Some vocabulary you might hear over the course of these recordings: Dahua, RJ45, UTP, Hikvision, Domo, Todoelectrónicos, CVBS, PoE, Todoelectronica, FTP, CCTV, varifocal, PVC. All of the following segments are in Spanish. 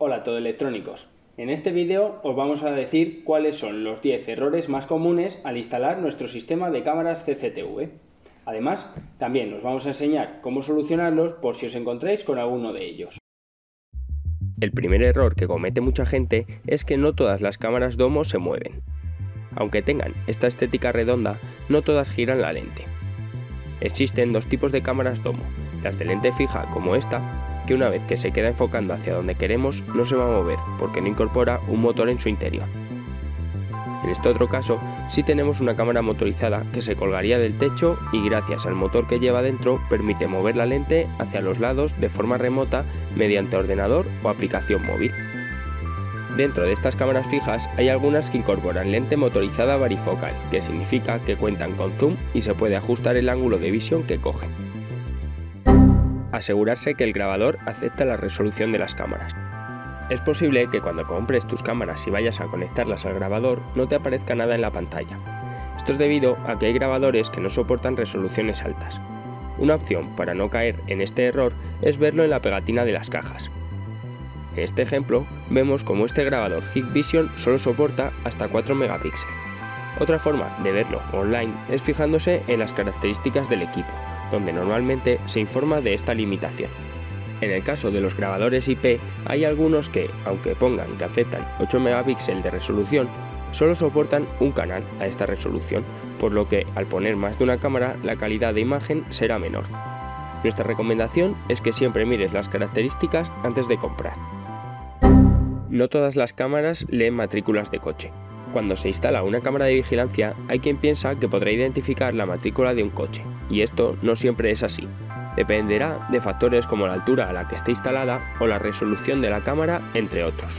Hola Todoelectrónicos, en este vídeo os vamos a decir cuáles son los 10 errores más comunes al instalar nuestro sistema de cámaras CCTV. Además, también os vamos a enseñar cómo solucionarlos por si os encontráis con alguno de ellos. El primer error que comete mucha gente es que no todas las cámaras domo se mueven. Aunque tengan esta estética redonda, no todas giran la lente. Existen dos tipos de cámaras domo, las de lente fija como esta, que una vez que se queda enfocando hacia donde queremos no se va a mover porque no incorpora un motor en su interior. En este otro caso sí tenemos una cámara motorizada que se colgaría del techo y gracias al motor que lleva dentro permite mover la lente hacia los lados de forma remota mediante ordenador o aplicación móvil. Dentro de estas cámaras fijas hay algunas que incorporan lente motorizada varifocal, que significa que cuentan con zoom y se puede ajustar el ángulo de visión que cogen. Asegurarse que el grabador acepta la resolución de las cámaras. Es posible que cuando compres tus cámaras y vayas a conectarlas al grabador no te aparezca nada en la pantalla. Esto es debido a que hay grabadores que no soportan resoluciones altas. Una opción para no caer en este error es verlo en la pegatina de las cajas. En este ejemplo vemos como este grabador Hikvision solo soporta hasta 4 megapíxeles. Otra forma de verlo online es fijándose en las características del equipo, donde normalmente se informa de esta limitación. En el caso de los grabadores IP hay algunos que, aunque pongan que aceptan 8 megapíxeles de resolución, solo soportan un canal a esta resolución, por lo que al poner más de una cámara la calidad de imagen será menor. Nuestra recomendación es que siempre mires las características antes de comprar. No todas las cámaras leen matrículas de coche. Cuando se instala una cámara de vigilancia, hay quien piensa que podrá identificar la matrícula de un coche, y esto no siempre es así. Dependerá de factores como la altura a la que esté instalada o la resolución de la cámara, entre otros.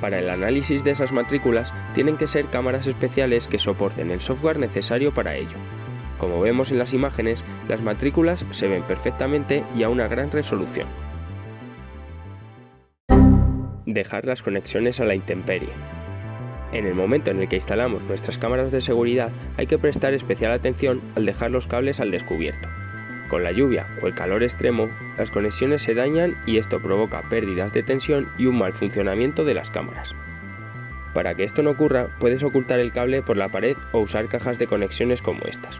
Para el análisis de esas matrículas, tienen que ser cámaras especiales que soporten el software necesario para ello. Como vemos en las imágenes, las matrículas se ven perfectamente y a una gran resolución. Dejar las conexiones a la intemperie. En el momento en el que instalamos nuestras cámaras de seguridad hay que prestar especial atención al dejar los cables al descubierto. Con la lluvia o el calor extremo, las conexiones se dañan y esto provoca pérdidas de tensión y un mal funcionamiento de las cámaras. Para que esto no ocurra, puedes ocultar el cable por la pared o usar cajas de conexiones como estas.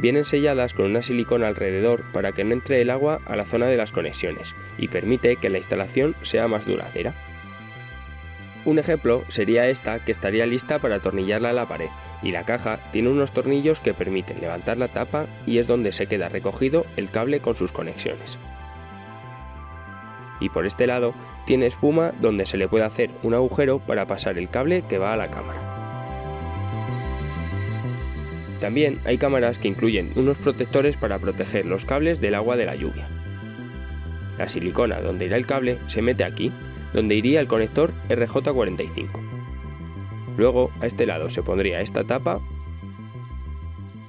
Vienen selladas con una silicona alrededor para que no entre el agua a la zona de las conexiones y permite que la instalación sea más duradera. Un ejemplo sería esta, que estaría lista para atornillarla a la pared, y la caja tiene unos tornillos que permiten levantar la tapa y es donde se queda recogido el cable con sus conexiones. Y por este lado tiene espuma donde se le puede hacer un agujero para pasar el cable que va a la cámara. También hay cámaras que incluyen unos protectores para proteger los cables del agua de la lluvia. La silicona donde irá el cable se mete aquí, donde iría el conector RJ45. Luego a este lado se pondría esta tapa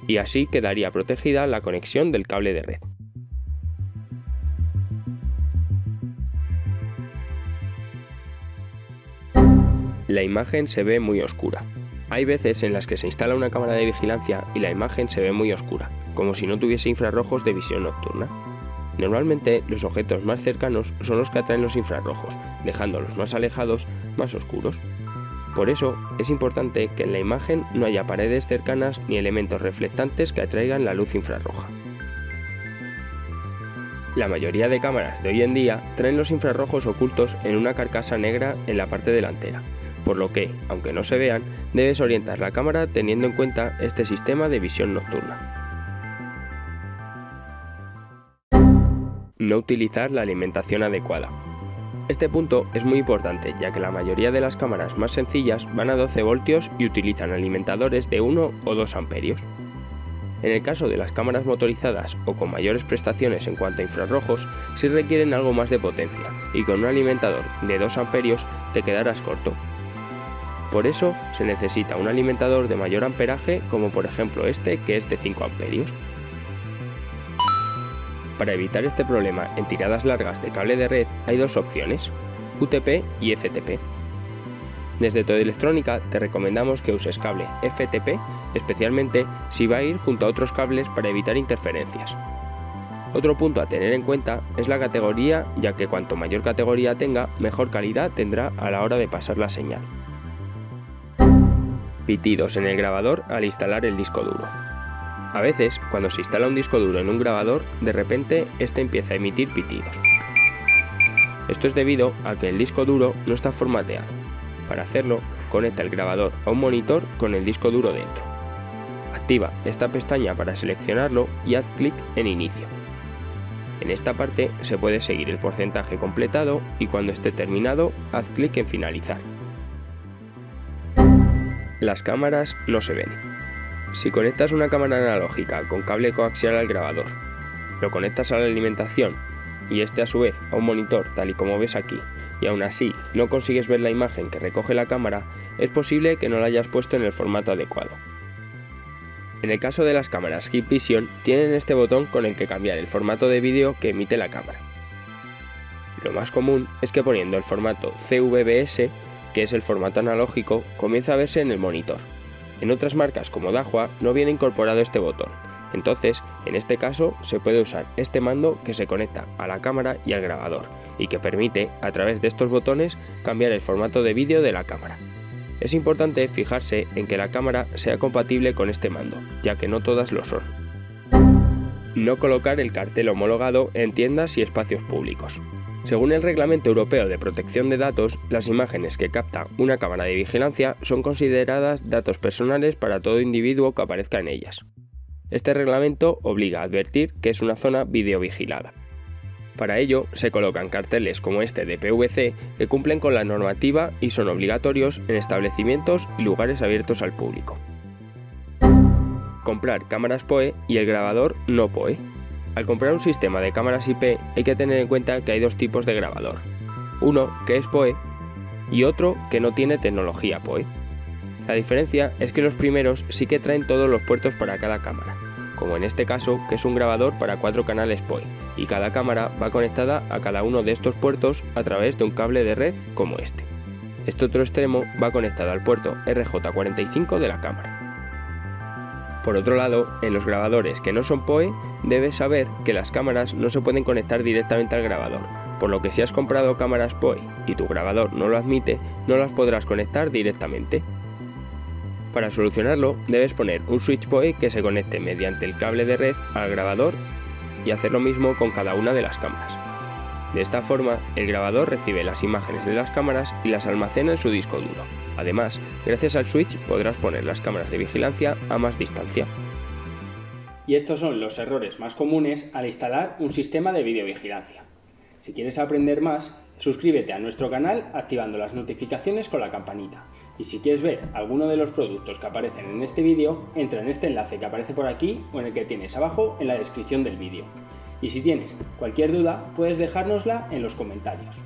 y así quedaría protegida la conexión del cable de red. La imagen se ve muy oscura. Hay veces en las que se instala una cámara de vigilancia y la imagen se ve muy oscura, como si no tuviese infrarrojos de visión nocturna. Normalmente los objetos más cercanos son los que atraen los infrarrojos, dejando los más alejados más oscuros. Por eso es importante que en la imagen no haya paredes cercanas ni elementos reflectantes que atraigan la luz infrarroja. La mayoría de cámaras de hoy en día traen los infrarrojos ocultos en una carcasa negra en la parte delantera, por lo que, aunque no se vean, debes orientar la cámara teniendo en cuenta este sistema de visión nocturna. No utilizar la alimentación adecuada. Este punto es muy importante, ya que la mayoría de las cámaras más sencillas van a 12 voltios y utilizan alimentadores de 1 o 2 amperios. En el caso de las cámaras motorizadas o con mayores prestaciones en cuanto a infrarrojos, sí requieren algo más de potencia y con un alimentador de 2 amperios te quedarás corto. Por eso se necesita un alimentador de mayor amperaje, como por ejemplo este, que es de 5 amperios. Para evitar este problema en tiradas largas de cable de red hay dos opciones, UTP y FTP. Desde Todoelectronica te recomendamos que uses cable FTP, especialmente si va a ir junto a otros cables para evitar interferencias. Otro punto a tener en cuenta es la categoría, ya que cuanto mayor categoría tenga, mejor calidad tendrá a la hora de pasar la señal. Pitidos en el grabador al instalar el disco duro. A veces, cuando se instala un disco duro en un grabador, de repente este empieza a emitir pitidos. Esto es debido a que el disco duro no está formateado. Para hacerlo, conecta el grabador a un monitor con el disco duro dentro. Activa esta pestaña para seleccionarlo y haz clic en Inicio. En esta parte se puede seguir el porcentaje completado y cuando esté terminado, haz clic en Finalizar. Las cámaras no se ven. Si conectas una cámara analógica con cable coaxial al grabador, lo conectas a la alimentación y este a su vez a un monitor tal y como ves aquí, y aún así no consigues ver la imagen que recoge la cámara, es posible que no la hayas puesto en el formato adecuado. En el caso de las cámaras Hikvision, tienen este botón con el que cambiar el formato de vídeo que emite la cámara. Lo más común es que poniendo el formato CVBS, que es el formato analógico, comienza a verse en el monitor. En otras marcas como Dahua no viene incorporado este botón, entonces en este caso se puede usar este mando que se conecta a la cámara y al grabador y que permite a través de estos botones cambiar el formato de vídeo de la cámara. Es importante fijarse en que la cámara sea compatible con este mando, ya que no todas lo son. No colocar el cartel homologado en tiendas y espacios públicos. Según el Reglamento Europeo de Protección de Datos, las imágenes que capta una cámara de vigilancia son consideradas datos personales para todo individuo que aparezca en ellas. Este reglamento obliga a advertir que es una zona videovigilada. Para ello, se colocan carteles como este de PVC que cumplen con la normativa y son obligatorios en establecimientos y lugares abiertos al público. Comprar cámaras PoE y el grabador no PoE. Al comprar un sistema de cámaras IP hay que tener en cuenta que hay dos tipos de grabador, uno que es PoE y otro que no tiene tecnología PoE. La diferencia es que los primeros sí que traen todos los puertos para cada cámara, como en este caso que es un grabador para 4 canales PoE y cada cámara va conectada a cada uno de estos puertos a través de un cable de red como este. Este otro extremo va conectado al puerto RJ45 de la cámara. Por otro lado, en los grabadores que no son PoE, debes saber que las cámaras no se pueden conectar directamente al grabador, por lo que si has comprado cámaras PoE y tu grabador no lo admite, no las podrás conectar directamente. Para solucionarlo, debes poner un switch PoE que se conecte mediante el cable de red al grabador y hacer lo mismo con cada una de las cámaras. De esta forma, el grabador recibe las imágenes de las cámaras y las almacena en su disco duro. Además, gracias al switch podrás poner las cámaras de vigilancia a más distancia. Y estos son los errores más comunes al instalar un sistema de videovigilancia. Si quieres aprender más, suscríbete a nuestro canal activando las notificaciones con la campanita. Y si quieres ver alguno de los productos que aparecen en este vídeo, entra en este enlace que aparece por aquí o en el que tienes abajo en la descripción del vídeo. Y si tienes cualquier duda, puedes dejárnosla en los comentarios.